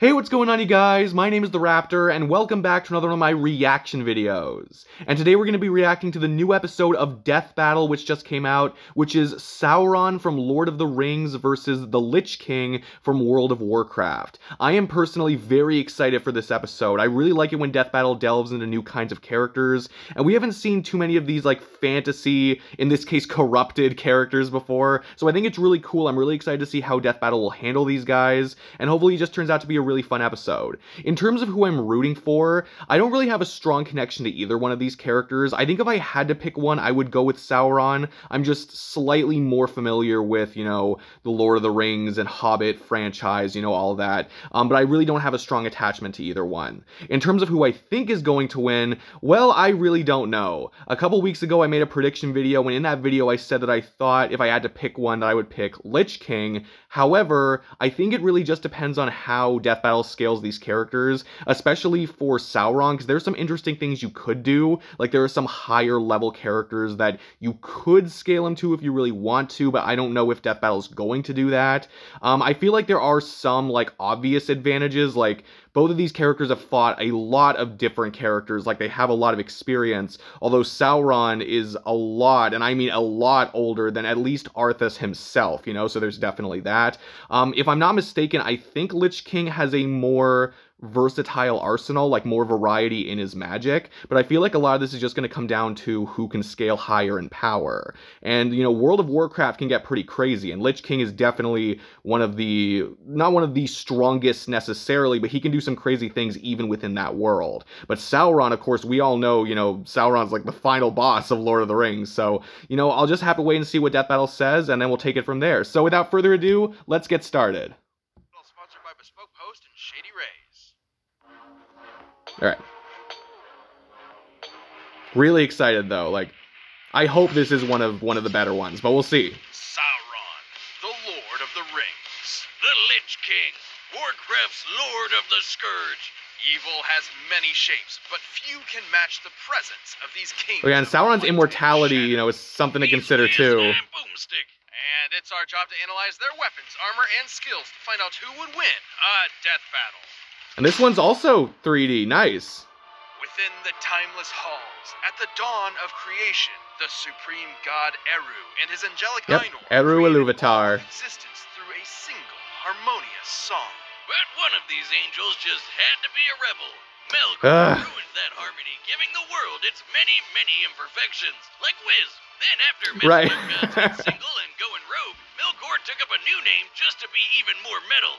Hey, what's going on, you guys? My name is The Raptor, and welcome back to another one of my reaction videos. And today we're going to be reacting to the new episode of Death Battle, which just came out, which is Sauron from Lord of the Rings versus the Lich King from World of Warcraft. I am personally very excited for this episode. I really like it when Death Battle delves into new kinds of characters, and we haven't seen too many of these, like, fantasy, in this case, corrupted characters before, so I think it's really cool. I'm really excited to see how Death Battle will handle these guys, and hopefully it just turns out to be a really fun episode. In terms of who I'm rooting for, I don't really have a strong connection to either one of these characters. I think if I had to pick one, I would go with Sauron. I'm just slightly more familiar with, you know, the Lord of the Rings and Hobbit franchise, you know, all that. But I really don't have a strong attachment to either one. In terms of who I think is going to win, well, I really don't know. A couple weeks ago, I made a prediction video, and in that video, I said that I thought if I had to pick one, that I would pick Lich King. However, I think it really just depends on how Death Battle scales these characters, especially for Sauron, because there's some interesting things you could do. Like, there are some higher level characters that you could scale him to if you really want to, but I don't know if Death Battle's going to do that. I feel like there are some, like, obvious advantages. Like, both of these characters have fought a lot of different characters, like they have a lot of experience, although Sauron is a lot, and I mean a lot, older than at least Arthas himself, you know, so there's definitely that. If I'm not mistaken, I think Lich King has a more versatile arsenal, like more variety in his magic, but I feel like a lot of this is just going to come down to who can scale higher in power. And, you know, World of Warcraft can get pretty crazy, and Lich King is definitely one of the, not one of the strongest necessarily, but he can do some crazy things even within that world. But Sauron, of course, we all know, you know, Sauron's like the final boss of Lord of the Rings, so, you know, I'll just have to wait and see what Death Battle says, and then we'll take it from there. So without further ado, let's get started. Sponsored by Bespoke Post and Shady Ray. Alright. Really excited, though. Like, I hope this is one of the better ones, but we'll see. Sauron, the Lord of the Rings, the Lich King, Warcraft's Lord of the Scourge. Evil has many shapes, but few can match the presence of these kings. Oh yeah, and Sauron's immortality, you know, is something to consider, too. Boomstick. And it's our job to analyze their weapons, armor, and skills to find out who would win a death battle. And this one's also 3D, nice. Within the timeless halls, at the dawn of creation, the supreme god Eru and his angelic Ainur Eru Iluvatar existence through a single harmonious song. But one of these angels just had to be a rebel. Melkor ruined that harmony, giving the world its many, many imperfections, like Wiz. Then after Melkor got single and going rogue, Melkor took up a new name just to be even more metal,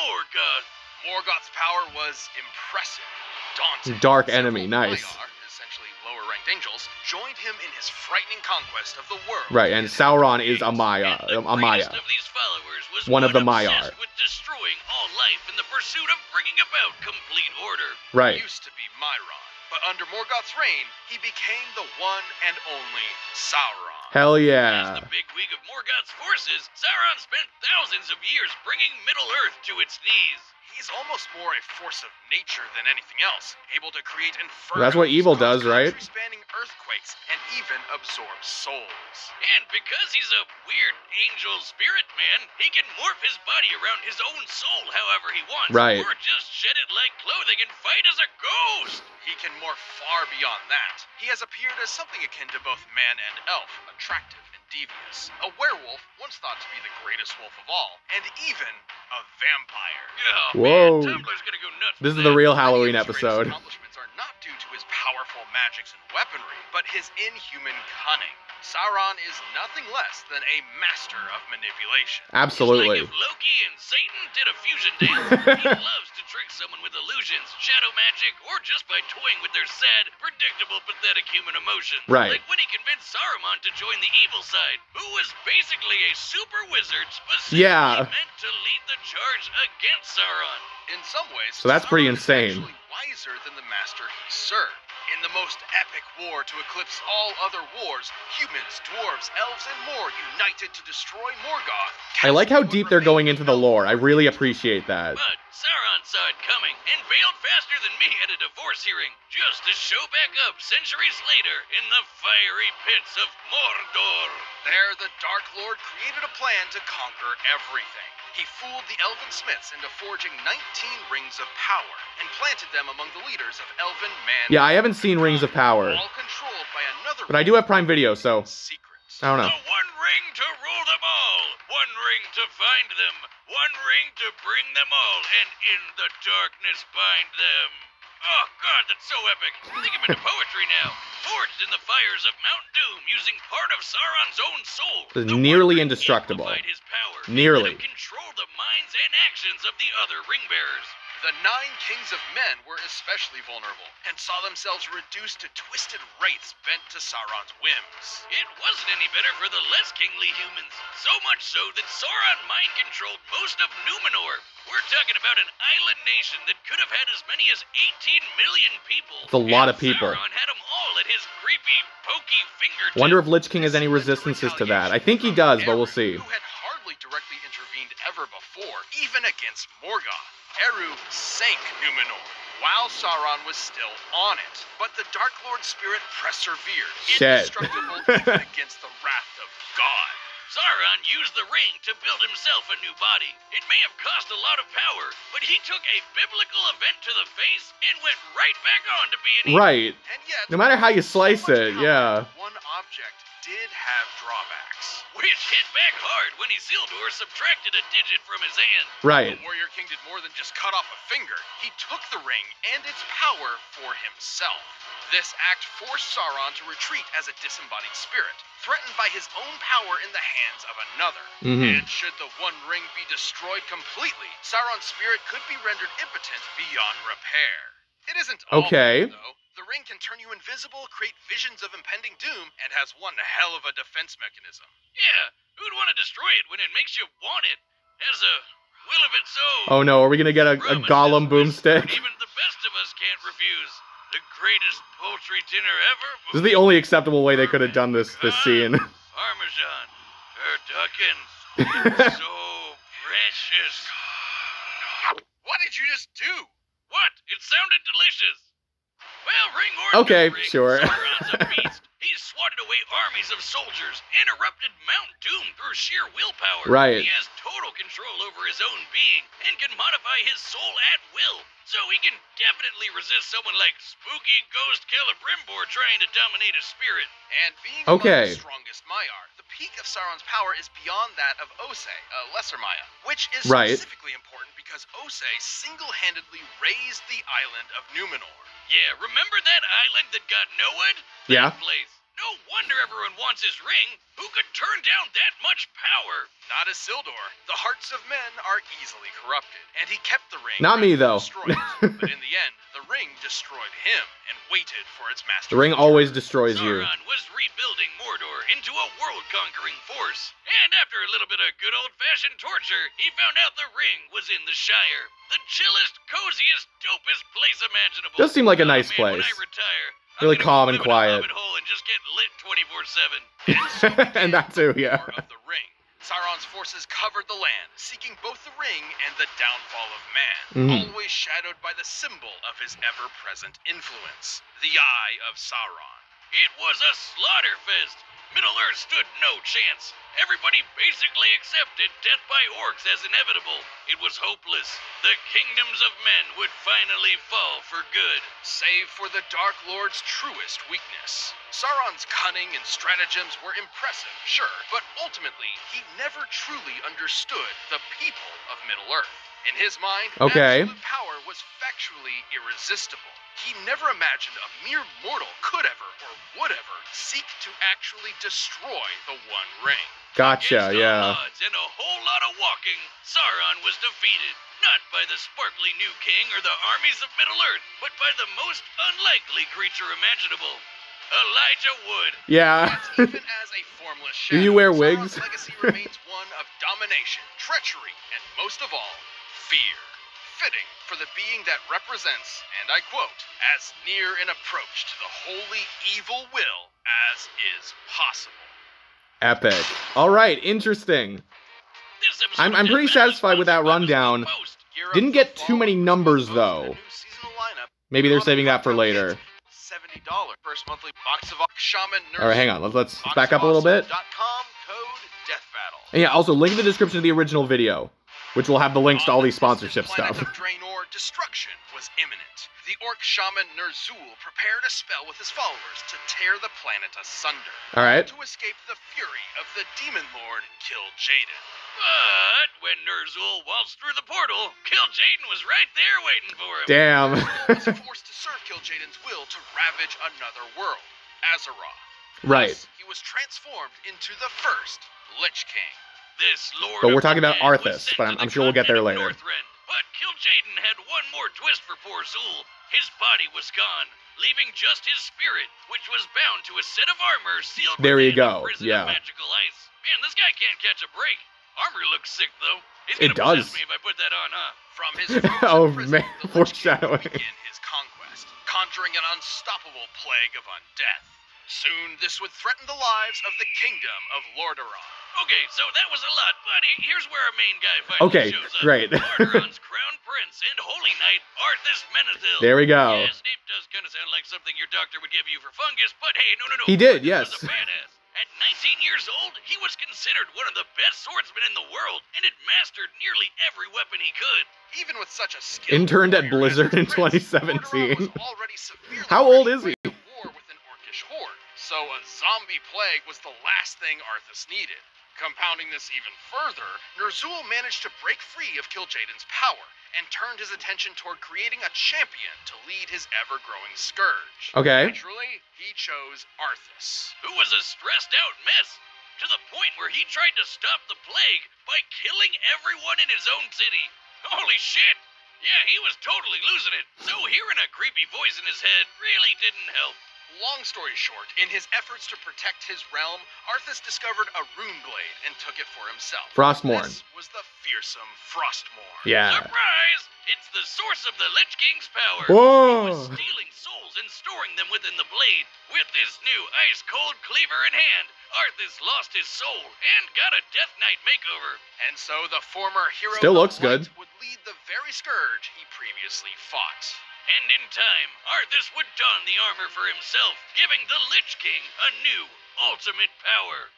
Morgoth. Morgoth's power was impressive, daunting. Dark enemy, nice. Maiar, essentially lower-ranked angels, joined him in his frightening conquest of the world. Right, and Sauron is a Maiar. A Maiar. Of these followers was one of the Maiar. With destroying all life in the pursuit of bringing about complete order. Right. He used to be Myron, but under Morgoth's reign, he became the one and only Sauron. Hell yeah. As the bigwig of Morgoth's forces, Sauron spent thousands of years bringing Middle-earth to its knees. He's almost more a force of nature than anything else, able to create inferno. That's what evil does, right? Spanning earthquakes and even absorb souls. And because he's a weird angel spirit man, he can morph his body around his own soul however he wants. Right. Or just shed it like clothing and fight as a ghost. He can morph far beyond that. He has appeared as something akin to both man and elf. Attractive and devious, a werewolf once thought to be the greatest wolf of all, and even a vampire. Oh, whoa! Man, Tumblr's gonna go nuts. This is the real Halloween episode. His accomplishments are not due to his powerful magics and weaponry, but his inhuman cunning. Sauron is nothing less than a master of manipulation. Absolutely. It's like if Loki and Satan did a fusion dance. He loves to trick someone with illusions, shadow magic, or just by toying with their sad, predictable, pathetic human emotions. Right. Like when he convinced Saruman to join the evil side, who was basically a super wizard specifically meant to lead the charge against Sauron. In some ways, so that's Sauron pretty insane. Is wiser than the master he served. In the most epic war to eclipse all other wars, humans, dwarves, elves, and more united to destroy Morgoth. I like how deep they're going into the lore. I really appreciate that. But Sauron downside coming and failed faster than me at a divorce hearing, just to show back up centuries later in the fiery pits of Mordor. There, the Dark Lord created a plan to conquer everything. He fooled the Elven Smiths into forging 19 Rings of Power and planted them among the leaders of Elven Man. Yeah, I haven't seen Rings of Power. All controlled by another, but I do have Prime Video, so I don't know. So one ring to rule them all, one ring to find them, one ring to bring them all, and in the darkness bind them. Oh god, that's so epic. I think I'm into poetry now. Forged in the fires of Mount Doom using part of Sauron's own soul. This is nearly indestructible. His power, nearly. Control the minds and actions of the other ring bearers. The nine kings of men were especially vulnerable and saw themselves reduced to twisted wraiths bent to Sauron's whims. It wasn't any better for the less kingly humans. So much so that Sauron mind controlled most of Numenor. We're talking about an island nation that could have had as many as 18 million people. That's a lot of people. Sauron had them all at his creepy, pokey fingertips. Wonder if Lich King has any resistances to that. I think he does, but we'll see. Who had hardly directly intervened ever before, even against Morgoth. Eru sank Numenor while Sauron was still on it. But the Dark Lord spirit persevered, indestructible even against the wrath of God. Sauron used the ring to build himself a new body. It may have cost a lot of power, but he took a biblical event to the face and went right back on to be an evil. Right. And yet, no matter how you slice it, yeah. One object did have drawbacks, which hit back hard when Isildur subtracted a digit from his hand. Right. The warrior king did more than just cut off a finger. He took the ring and its power for himself. This act forced Sauron to retreat as a disembodied spirit, threatened by his own power in the hands of another. And should the One Ring be destroyed completely, Sauron's spirit could be rendered impotent beyond repair. It isn't all bad, though. The ring can turn you invisible, create visions of impending doom, and has one hell of a defense mechanism. Yeah, who'd want to destroy it when it makes you want it? Has a will of its own. Oh no, are we gonna get a Gollum Boomstick? Even the best of us can't refuse. The greatest poultry dinner ever. This is the only acceptable way they could have done this scene. Parmesan, duckins, so precious. What did you just do? What? It sounded delicious. Well, ring or okay, no ring, sure. Sauron's a beast. He swatted away armies of soldiers, interrupted Mount Doom through sheer willpower. Right. He has total control over his own being and can modify his soul at will. So he can definitely resist someone like spooky ghost Celebrimbor trying to dominate his spirit. And being the strongest Maiar, the peak of Sauron's power is beyond that of Osei, a lesser Maya, which is specifically important because Osei single-handedly raised the island of Numenor. Yeah, remember that island that got no one? Yeah. Place. No wonder everyone wants his ring. Who could turn down that much power? Not Isildur. The hearts of men are easily corrupted, and he kept the ring. Not me, though. But in the end, the ring destroyed him and waited for its master. The ring always destroys you. Sauron was rebuilding Mordor into a world-conquering force, and after a little bit of good old-fashioned torture, he found out the ring was in the Shire, the chillest, coziest, dopest place imaginable. Does seem like a nice place. When I retire, really calm and quiet. And just get lit 24/7. And that too, yeah. Sauron's forces covered the land, seeking both the ring and the downfall of man, always shadowed by the symbol of his ever-present influence, the Eye of Sauron. It was a slaughter fest. Middle Earth stood no chance. Everybody basically accepted death by orcs as inevitable. It was hopeless. The kingdoms of men would finally fall for good. Save for the Dark Lord's truest weakness. Sauron's cunning and stratagems were impressive, sure, but ultimately, he never truly understood the people of Middle Earth. In his mind, absolute power was factually irresistible. He never imagined a mere mortal could ever or would ever seek to actually destroy the One Ring. Gotcha, yeah. Odds and a whole lot of walking, Sauron was defeated, not by the sparkly new king or the armies of Middle-earth, but by the most unlikely creature imaginable, Elijah Wood. Yeah. Even as a formless shadow, do you wear wigs? Sauron's legacy remains one of domination, treachery, and most of all, fear. Fitting for the being that represents, and I quote, as near an approach to the holy evil will as is possible. Epic. All right, interesting. I'm pretty satisfied with that rundown. Didn't get too many numbers, though. Maybe they're saving that for later. $70 first monthly box of shaman. All right, hang on. Let's back up a little bit. And yeah, also link in the description to the original video, which will have the links to all these sponsorship stuff. Draenor, destruction was imminent. The orc shaman Ner'zhul prepared a spell with his followers to tear the planet asunder. All right. To escape the fury of the demon lord Kil'jaeden. But when Ner'zhul waltzed through the portal, Kil'jaeden was right there waiting for him. Damn. He was forced to serve Kil'jaeden's will to ravage another world, Azeroth. Right. Thus, he was transformed into the first Lich King. This lord. But we're talking about Arthas, but I'm sure we'll get there later. But Kil'jaeden had one more twist for poor Zul. His body was gone, leaving just his spirit, which was bound to a set of armor sealed there you go. Yeah. Magical ice. Man, this guy can't catch a break. Armor looks sick, though. It does. Me if I put that on, huh? From his oh, prison, man. The foreshadowing. Begin his conquest, conjuring an unstoppable plague of undeath. Soon, this would threaten the lives of the kingdom of Lordaeron. Okay, so that was a lot, buddy. Here's where our main guy finally shows up. Great. Lordaeron's crown prince and holy knight, Arthas Menethil. There we go. His name does kind of sound like something your doctor would give you for fungus, but hey, no. He did, yes. He was a badass. At 19 years old, he was considered one of the best swordsmen in the world and had mastered nearly every weapon he could. Even with such a skill. Interned at Blizzard in 2017. How old is he? War with an orcish horde, so a zombie plague was the last thing Arthas needed. Compounding this even further, Ner'zhul managed to break free of Kil'jaeden's power and turned his attention toward creating a champion to lead his ever-growing scourge. Okay. Naturally, he chose Arthas, who was a stressed-out mess, to the point where he tried to stop the plague by killing everyone in his own city. Holy shit! Yeah, he was totally losing it, so hearing a creepy voice in his head really didn't help. Long story short, in his efforts to protect his realm, Arthas discovered a rune blade and took it for himself. Frostmourne. This was the fearsome Frostmourne. Yeah. Surprise! It's the source of the Lich King's power. Whoa! He was stealing souls and storing them within the blade. With this new ice-cold cleaver in hand, Arthas lost his soul and got a Death Knight makeover. And so the former hero still looks good. Would lead the very scourge he previously fought. And in time, Arthas would don the armor for himself, giving the Lich King a new, ultimate power.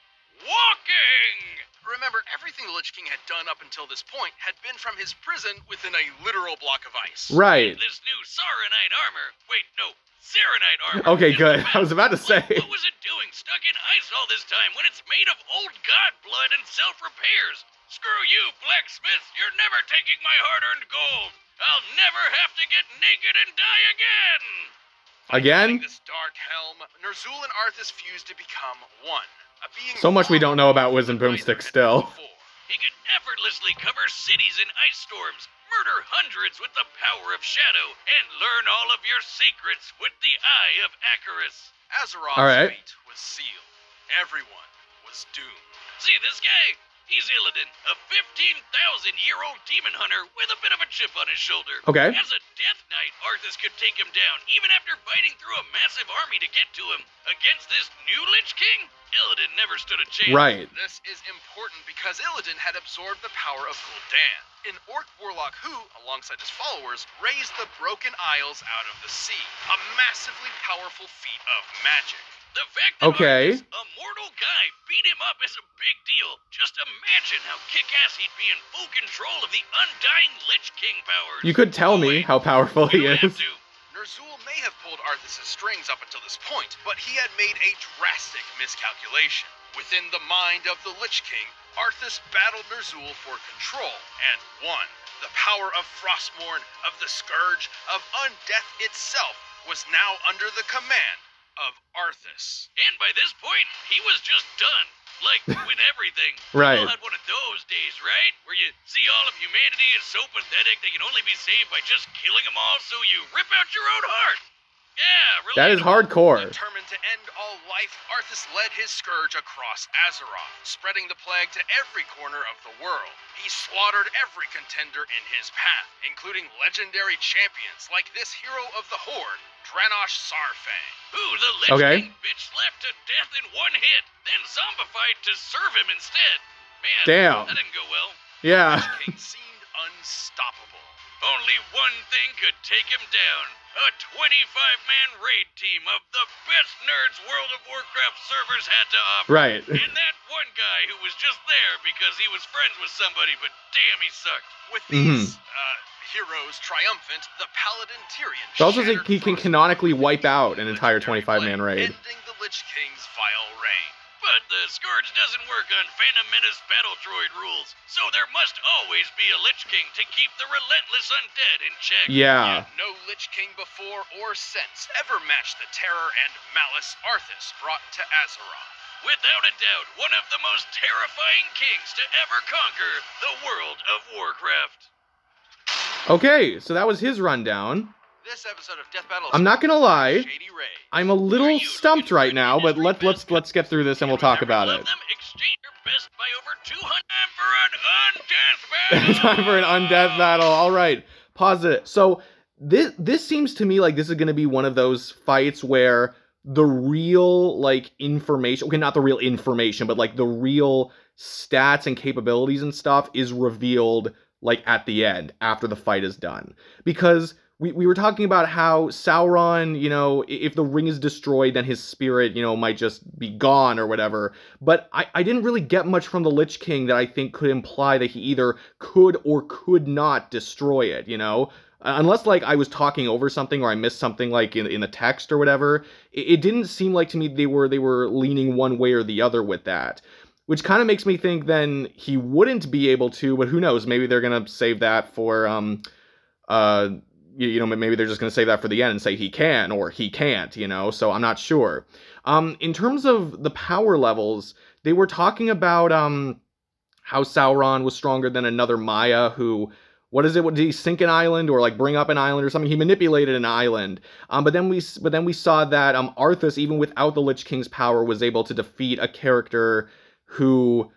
Walking! Remember, everything the Lich King had done up until this point had been from his prison within a literal block of ice. Right. This new Saronite armor. Wait, no, Saronite armor. Okay, good. I was about to say. What was it doing stuck in ice all this time when it's made of old god blood and self-repairs? Screw you, blacksmith. You're never taking my hard-earned gold. I'll never have to get naked and die again! Again? This dark helm, Ner'zhul and Arthas fused to become one. A being so much we don't know about Wiz and Boomstick still. He could effortlessly cover cities in ice storms, murder hundreds with the power of shadow, and learn all of your secrets with the Eye of Acherus. Azeroth's fate was sealed. Everyone was doomed. See this guy? He's Illidan, a 15,000-year-old demon hunter with a bit of a chip on his shoulder. Okay. As a Death Knight, Arthas could take him down, even after fighting through a massive army to get to him. Against this new Lich King, Illidan never stood a chance. Right. This is important because Illidan had absorbed the power of Gul'dan, an orc warlock who, alongside his followers, raised the Broken Isles out of the sea, a massively powerful feat of magic. The fact that Arthas, a mortal guy, beat him up is a big deal. Just imagine how kick-ass he'd be in full control of the undying Lich King powers. You could tell me how powerful he is. Ner'zhul may have pulled Arthas' strings up until this point, but he had made a drastic miscalculation. Within the mind of the Lich King, Arthas battled Ner'zhul for control and won. The power of Frostmourne, of the Scourge, of Undeath itself was now under the command of Arthas. And by this point, he was just done. Like, with everything. Right. You all had one of those days, right? Where you see all of humanity is so pathetic they can only be saved by just killing them all, so you rip out your own heart. Yeah, really. That is hardcore. Determined to end all life, Arthas led his scourge across Azeroth, spreading the plague to every corner of the world. He slaughtered every contender in his path, including legendary champions like this hero of the Horde, Draenor Sarfang, who the Lich King bitch left to death in one hit, then zombified to serve him instead. Man, that didn't go well. Yeah. The Lich King seemed unstoppable. Only one thing could take him down. A 25-man raid team of the best nerds World of Warcraft servers had to offer. Right. And that one guy who was just there because he was friends with somebody, but damn, he sucked. With these heroes triumphant, the Paladin Tyrion. I also think he can canonically wipe out an entire 25-man raid. Ending the Lich King's vile reign. But the Scourge doesn't work on Phantom Menace battle droid rules, so there must always be a Lich King to keep the relentless undead in check. Yeah. Yet no Lich King before or since ever matched the terror and malice Arthas brought to Azeroth. Without a doubt, one of the most terrifying kings to ever conquer the World of Warcraft. Okay, so that was his rundown. This episode of Death Battle. I'm not gonna lie, I'm a little stumped right now, but let's get through this and we'll talk about it. Time for an undeath battle. All right, pause it. So this seems to me like this is gonna be one of those fights where the real like information, okay, not the real information, but like the real stats and capabilities and stuff is revealed like at the end after the fight is done, because we were talking about how Sauron, you know, if the ring is destroyed, then his spirit, you know, might just be gone or whatever. But I didn't really get much from the Lich King that I think could imply that he either could or could not destroy it, you know? Unless, like, I was talking over something or I missed something, like, in the text or whatever. It didn't seem like to me they were leaning one way or the other with that. Which kind of makes me think then he wouldn't be able to, but who knows? Maybe they're going to save that for, you know, maybe they're just going to save that for the end and say he can or he can't, you know, so I'm not sure. In terms of the power levels, they were talking about how Sauron was stronger than another Maiar who, what is it, did he sink an island or like bring up an island or something? He manipulated an island. But then we saw that Arthas, even without the Lich King's power, was able to defeat a character who...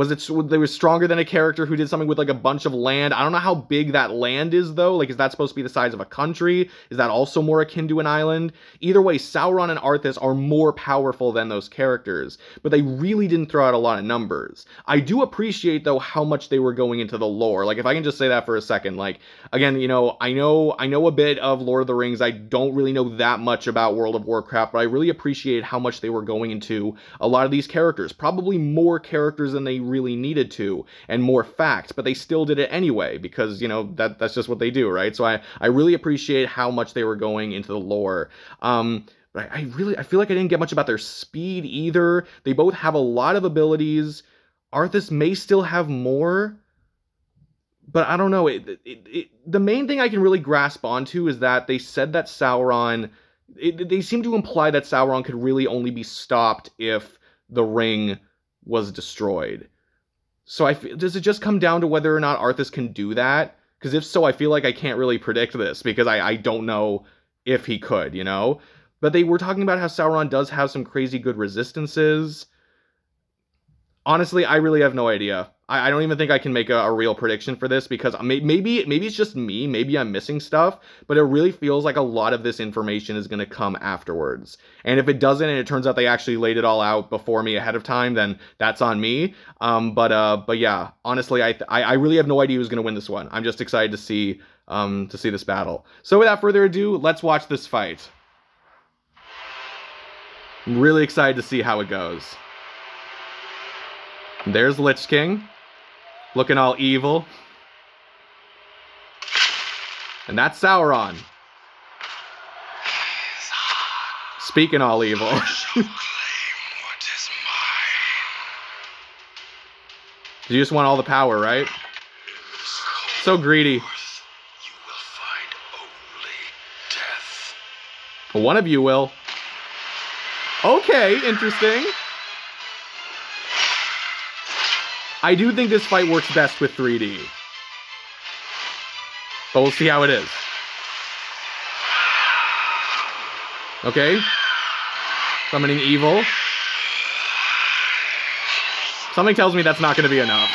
they were stronger than a character who did something with like a bunch of land. I don't know how big that land is though. Like, is that supposed to be the size of a country? Is that also more akin to an island? Either way, Sauron and Arthas are more powerful than those characters, but they really didn't throw out a lot of numbers. I do appreciate though how much they were going into the lore. Like, if I can just say that for a second, like, again, you know, I know a bit of Lord of the Rings. I don't really know that much about World of Warcraft, but I really appreciate how much they were going into a lot of these characters. Probably more characters than they really needed to, and more facts, but they still did it anyway because, you know, that's just what they do, right? So I really appreciate how much they were going into the lore. But I feel like I didn't get much about their speed either. They both have a lot of abilities. Arthas may still have more, but I don't know. The main thing I can really grasp onto is that they said that Sauron, they seem to imply that Sauron could really only be stopped if the ring was destroyed. So does it just come down to whether or not Arthas can do that? Because if so, I feel like I can't really predict this because I don't know if he could, you know? But they were talking about how Sauron does have some crazy good resistances. Honestly, I really have no idea. I don't even think I can make a real prediction for this because maybe it's just me. Maybe I'm missing stuff, but it really feels like a lot of this information is going to come afterwards. And if it doesn't, and it turns out they actually laid it all out before me ahead of time, then that's on me. But yeah, honestly, I really have no idea who's going to win this one. I'm just excited to see this battle. So without further ado, let's watch this fight. I'm really excited to see how it goes. There's Lich King. Looking all evil. And that's Sauron. Speaking all evil. You just want all the power, right? So greedy. One of you will. Okay, interesting. I do think this fight works best with 3D. But we'll see how it is. Okay. Summoning evil. Something tells me that's not going to be enough.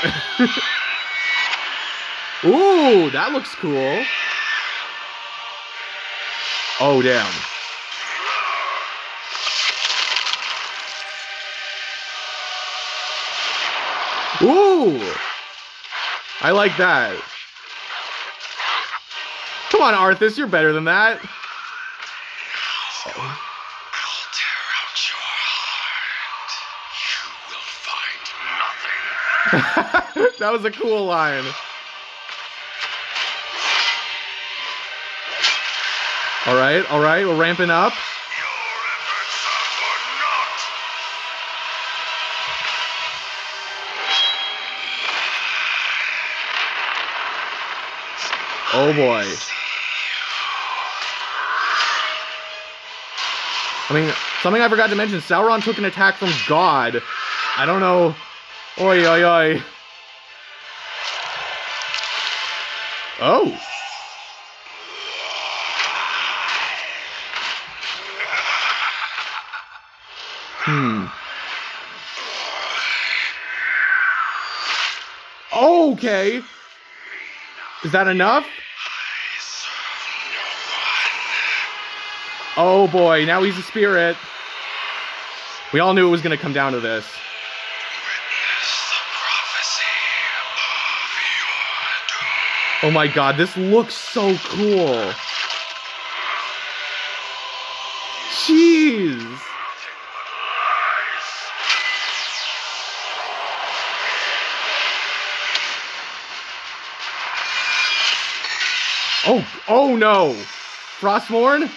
Ooh, that looks cool. Oh, damn. Ooh! I like that. on, Arthas, you're better than that. I'll tear out your heart. You will find nothing. That was a cool line. All right, we're ramping up. Oh boy. I mean, something I forgot to mention, Sauron took an attack from God. I don't know. Oi, oi, oi. Oh. Hmm. Okay. Is that enough? Oh boy, now he's a spirit. We all knew it was going to come down to this. Oh my god, this looks so cool. Jeez. Oh, oh no. Frostmourne?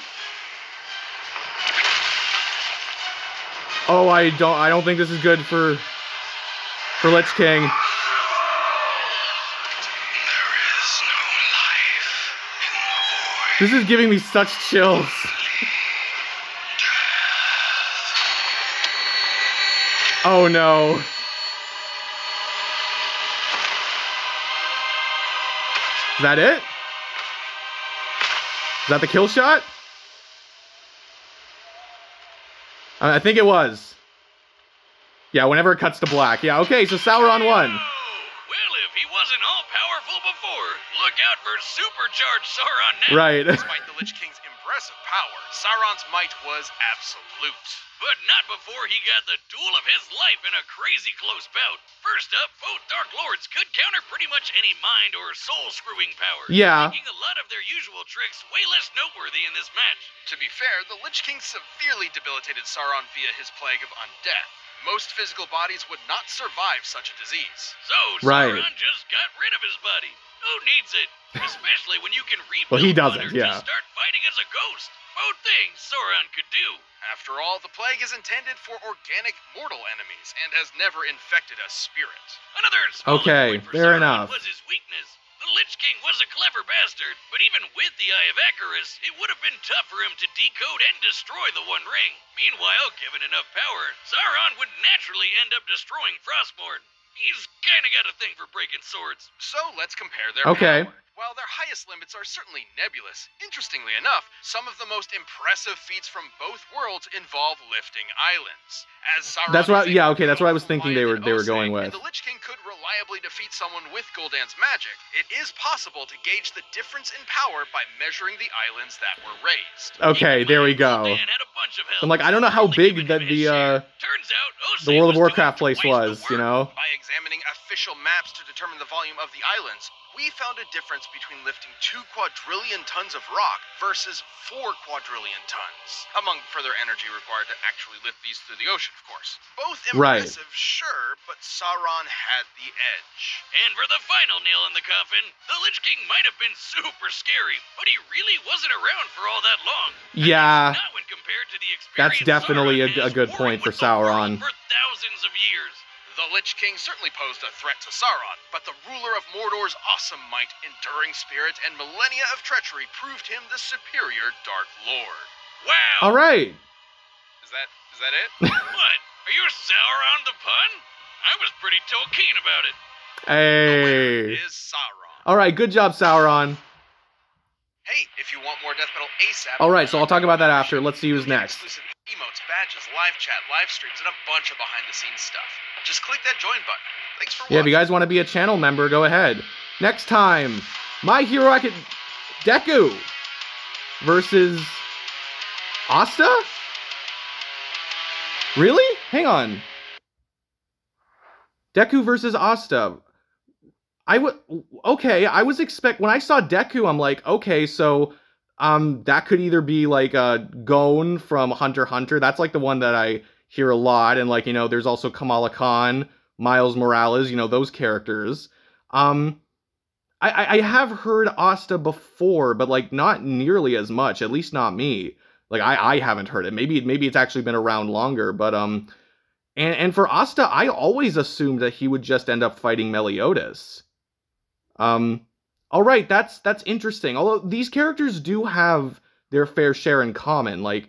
Oh, I don't think this is good for Lich King. There is no life in the void. This is giving me such chills. Oh no. Is that it? Is that the kill shot? I think it was. Yeah, whenever it cuts to black. Yeah, okay, so Sauron won. Well, if he wasn't all-powerful before, look out for supercharged Sauron now. Right. Despite the Lich King's impressive power, Sauron's might was absolute. But not before he got the duel of his life in a crazy close bout. First up, both Dark Lords could counter pretty much any mind or soul-screwing power. Yeah. Making a lot of their usual tricks way less noteworthy in this match. To be fair, the Lich King severely debilitated Sauron via his plague of undeath. Most physical bodies would not survive such a disease. So Sauron just got rid of his body. Who needs it? Especially when you can rebuild well, he doesn't, yeah. To start fighting as a ghost. Both things Sauron could do. After all, the plague is intended for organic mortal enemies and has never infected a spirit. Another small point for Sauron was his weakness. The Lich King was a clever bastard, but even with the Eye of Acherus, it would have been tough for him to decode and destroy the One Ring. Meanwhile, given enough power, Sauron would naturally end up destroying Frostmourne. He's kinda got a thing for breaking swords. So let's compare their power. While their highest limits are certainly nebulous, interestingly enough, some of the most impressive feats from both worlds involve lifting islands. As Sauron that's what I was thinking they were going with. And the Lich King could reliably defeat someone with Gul'dan's magic. It is possible to gauge the difference in power by measuring the islands that were raised. Okay, there we go. I'm like, I don't know how big that the World of Warcraft place was, you know? By examining official maps to determine the volume of the islands, we found a difference between lifting 2 quadrillion tons of rock versus 4 quadrillion tons, among further energy required to actually lift these through the ocean, of course. Both impressive, sure, but Sauron had the edge. And for the final nail in the coffin, the Lich King might have been super scary, but he really wasn't around for all that long. Yeah, not when compared to the experience that's definitely a good point for Sauron. For thousands of years. The Lich King certainly posed a threat to Sauron, but the ruler of Mordor's awesome might, enduring spirit, and millennia of treachery proved him the superior Dark Lord. Wow! Alright! Is that it? What? Are you Sauron the pun? I was pretty Tolkien about it. Hey! The winner is Sauron. Alright, good job, Sauron. Hey, if you want more Death Battle ASAP... Alright, so I'll talk about that after. Let's see who's next. Emotes, badges, live chat, live streams, and a bunch of behind-the-scenes stuff. Just click that join button. Thanks for watching. Yeah, if you guys want to be a channel member, go ahead. Next time, My Hero Academia Deku versus Asta? Really? Hang on. Deku versus Asta. I was expect when I saw Deku, I'm like, okay, so that could either be like a Gon from Hunter x Hunter. That's like the one that I hear a lot, and like, you know, there's also Kamala Khan, Miles Morales, you know, those characters. I have heard Asta before, but like not nearly as much, at least not me. Like I haven't heard it. Maybe it's actually been around longer, but and for Asta, I always assumed that he would just end up fighting Meliodas. All right, that's interesting. Although these characters do have their fair share in common. Like,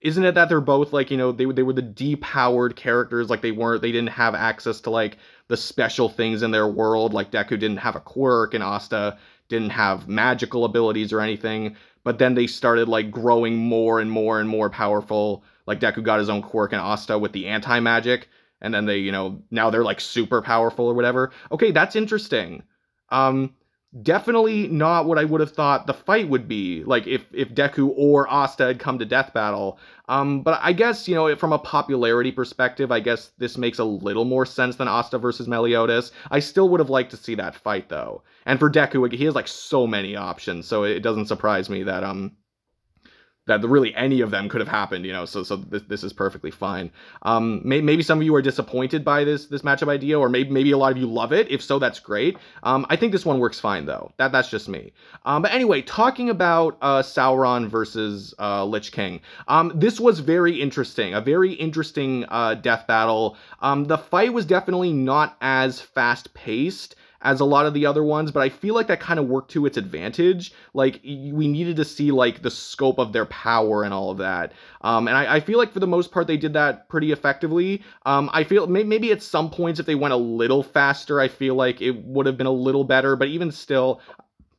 isn't it that they're both like, you know, they were the depowered characters, like they didn't have access to like the special things in their world, like Deku didn't have a quirk and Asta didn't have magical abilities or anything, but then they started like growing more and more and more powerful. Like Deku got his own quirk and Asta with the anti-magic, and then they, you know, now they're like super powerful or whatever. Okay, that's interesting. Definitely not what I would have thought the fight would be, like if Deku or Asta had come to Death Battle. But I guess, you know, from a popularity perspective, I guess this makes a little more sense than Asta versus Meliodas. I still would have liked to see that fight, though. And for Deku, he has like so many options, so it doesn't surprise me that that really any of them could have happened, you know. So this is perfectly fine. Maybe some of you are disappointed by this matchup idea, or maybe a lot of you love it. If so, that's great. I think this one works fine, though. That's just me. But anyway, talking about Sauron versus Lich King. This was very interesting. A very interesting death battle. The fight was definitely not as fast-paced as a lot of the other ones, but I feel like that kind of worked to its advantage. Like, we needed to see, like, the scope of their power and all of that. And I feel like, for the most part, they did that pretty effectively. I feel maybe at some points, if they went a little faster, I feel like it would have been a little better. But even still,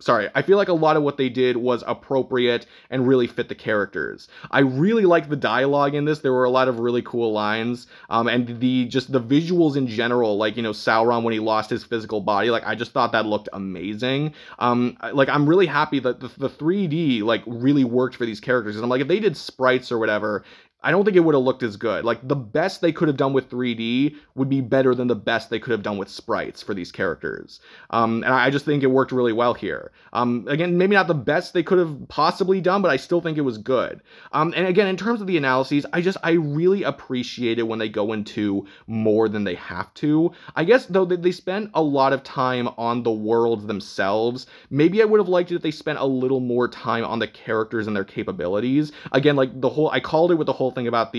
sorry, I feel like a lot of what they did was appropriate and really fit the characters. I really liked the dialogue in this. There were a lot of really cool lines, and just the visuals in general, like, you know, Sauron when he lost his physical body, like, I just thought that looked amazing. Like, I'm really happy that the 3D, like, really worked for these characters. And I'm like, if they did sprites or whatever, I don't think it would have looked as good. Like, the best they could have done with 3D would be better than the best they could have done with sprites for these characters. And I just think it worked really well here. Again, maybe not the best they could have possibly done, but I still think it was good. And again, in terms of the analyses, I really appreciate it when they go into more than they have to. I guess, though, they spent a lot of time on the worlds themselves. Maybe I would have liked it if they spent a little more time on the characters and their capabilities. Again, like, I called it with the whole thing about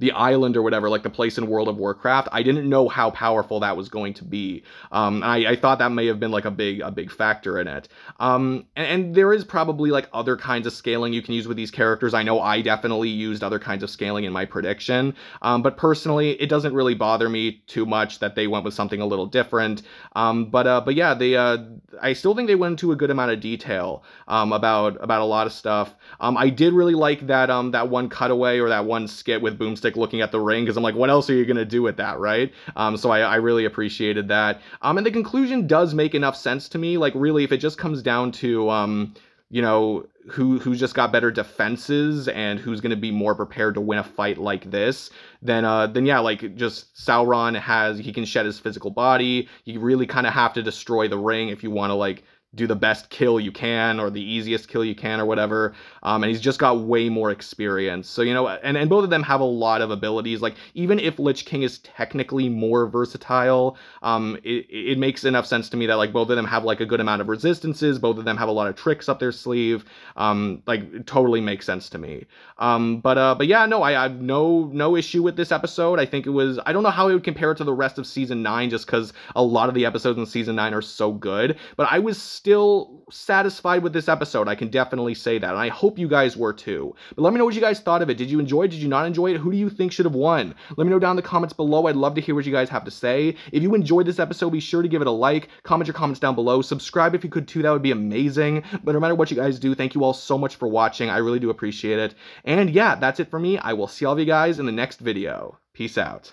the island or whatever, like the place in World of Warcraft. I didn't know how powerful that was going to be. I thought that may have been like a big factor in it. And there is probably like other kinds of scaling you can use with these characters. I know I definitely used other kinds of scaling in my prediction. But personally, it doesn't really bother me too much that they went with something a little different. But yeah, I still think they went into a good amount of detail about a lot of stuff. I did really like that one cutaway or that one skit with Boomstick looking at the ring, because I'm like, what else are you going to do with that, right? So I really appreciated that. And the conclusion does make enough sense to me. Like, really, if it just comes down to, you know, who's just got better defenses and who's going to be more prepared to win a fight like this, then yeah, like, just Sauron he can shed his physical body. You really kind of have to destroy the ring if you want to, like, do the best kill you can or the easiest kill you can or whatever. And he's just got way more experience. So, you know, and both of them have a lot of abilities. Like, even if Lich King is technically more versatile, it makes enough sense to me that, like, both of them have, like, a good amount of resistances. Both of them have a lot of tricks up their sleeve. Like, it totally makes sense to me. But yeah, no, I have no issue with this episode. I think it was, I don't know how it would compare to the rest of season 9, just because a lot of the episodes in season 9 are so good. But I was still satisfied with this episode. I can definitely say that, and I hope you guys were too. But let me know what you guys thought of it. Did you enjoy it? Did you not enjoy it? Who do you think should have won? Let me know down in the comments below. I'd love to hear what you guys have to say. If you enjoyed this episode, be sure to give it a like. Comment your comments down below. Subscribe if you could too. That would be amazing. But no matter what you guys do, thank you all so much for watching. I really do appreciate it. And yeah, that's it for me. I will see all of you guys in the next video. Peace out.